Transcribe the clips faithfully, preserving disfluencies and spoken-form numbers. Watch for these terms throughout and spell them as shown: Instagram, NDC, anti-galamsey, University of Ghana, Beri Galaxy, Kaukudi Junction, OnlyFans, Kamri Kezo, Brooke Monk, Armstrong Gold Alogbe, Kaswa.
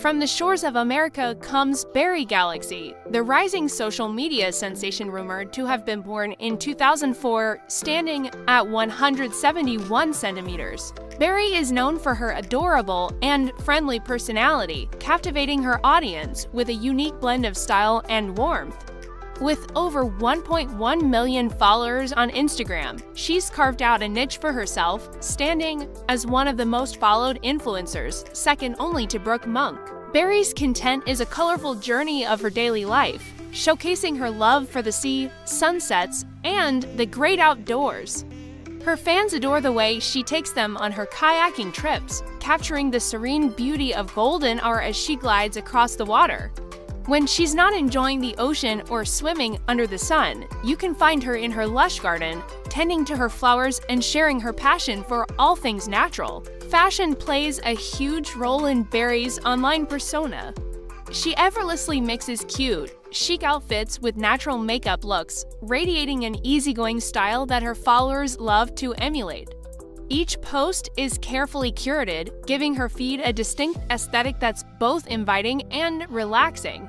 From the shores of America comes Beri Galaxy, the rising social media sensation rumored to have been born in two thousand four, standing at one hundred seventy-one centimeters. Beri is known for her adorable and friendly personality, captivating her audience with a unique blend of style and warmth. With over one point one million followers on Instagram, she's carved out a niche for herself, standing as one of the most followed influencers, second only to Brooke Monk. Beri's content is a colorful journey of her daily life, showcasing her love for the sea, sunsets, and the great outdoors. Her fans adore the way she takes them on her kayaking trips, capturing the serene beauty of golden hour as she glides across the water. When she's not enjoying the ocean or swimming under the sun, you can find her in her lush garden, tending to her flowers and sharing her passion for all things natural. Fashion plays a huge role in Beri's online persona. She effortlessly mixes cute, chic outfits with natural makeup looks, radiating an easygoing style that her followers love to emulate. Each post is carefully curated, giving her feed a distinct aesthetic that's both inviting and relaxing.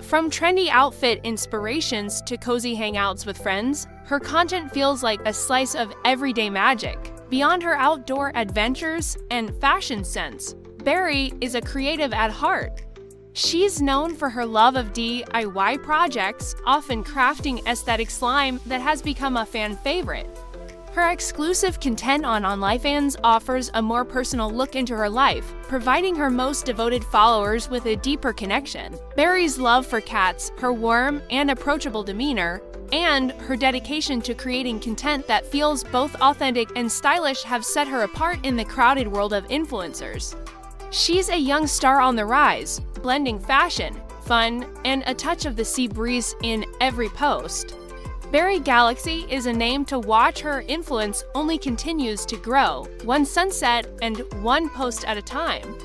From trendy outfit inspirations to cozy hangouts with friends, her content feels like a slice of everyday magic. Beyond her outdoor adventures and fashion sense, Beri is a creative at heart. She's known for her love of D I Y projects, often crafting aesthetic slime that has become a fan favorite. Her exclusive content on OnlyFans offers a more personal look into her life, providing her most devoted followers with a deeper connection. Beri's love for cats, her warm and approachable demeanor, and her dedication to creating content that feels both authentic and stylish have set her apart in the crowded world of influencers. She's a young star on the rise, blending fashion, fun, and a touch of the sea breeze in every post. Beri Galaxy is a name to watch. Her influence only continues to grow, one sunset and one post at a time.